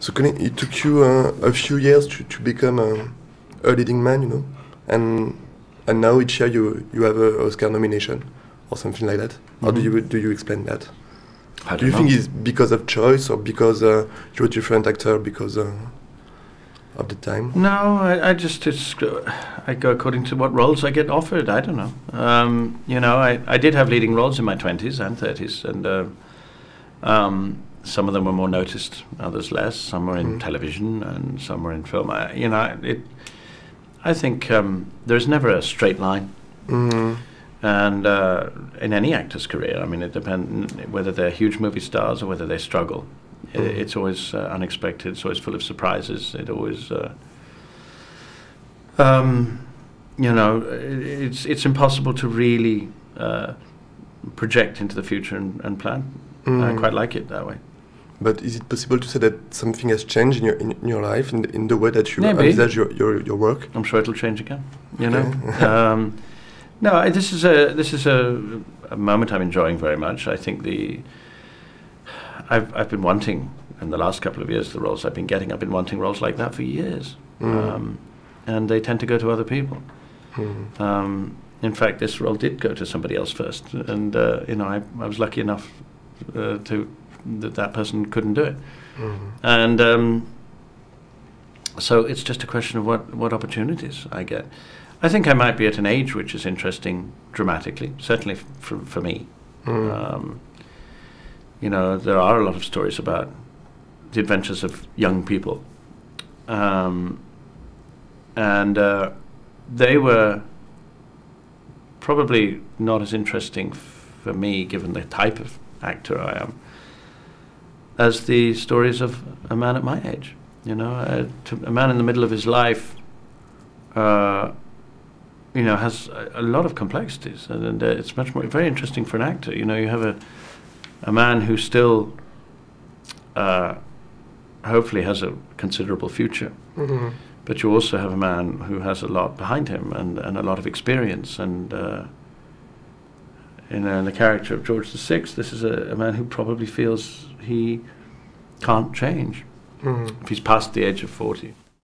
So it took you a few years to become a leading man, you know, and now each year you have an Oscar nomination or something like that. Mm-hmm. How do you explain that? Do you think it's because of choice or because you're a different actor because of the time? No, I go according to what roles I get offered. I don't know. You know, I did have leading roles in my 20s and 30s, and some of them were more noticed, others less. Some were in television and some were in film. You know, I think there's never a straight line. Mm-hmm. And in any actor's career, I mean, it depends whether they're huge movie stars or whether they struggle. It's always unexpected. It's always full of surprises. It always, you know, it's impossible to really project into the future and plan. I quite like it that way. But is it possible to say that something has changed in your life, in the way that you envisage your work? I'm sure it'll change again. You know. No, this is a moment I'm enjoying very much. I think I've been wanting, in the last couple of years, the roles I've been getting. I've been wanting roles like that for years, and they tend to go to other people. Mm. In fact, this role did go to somebody else first, and you know, I was lucky enough that person couldn't do it, and so it's just a question of what opportunities I get. I think I might be at an age which is interesting dramatically, certainly for me. Mm. You know, there are a lot of stories about the adventures of young people. They were probably not as interesting for me, given the type of actor I am, as the stories of a man at my age. You know, a man in the middle of his life, you know, has a lot of complexities, and it's much more very interesting for an actor. You know, you have a man who still hopefully has a considerable future, but you also have a man who has a lot behind him and a lot of experience. And in the character of George VI, this is a man who probably feels he can't change if he's past the age of 40.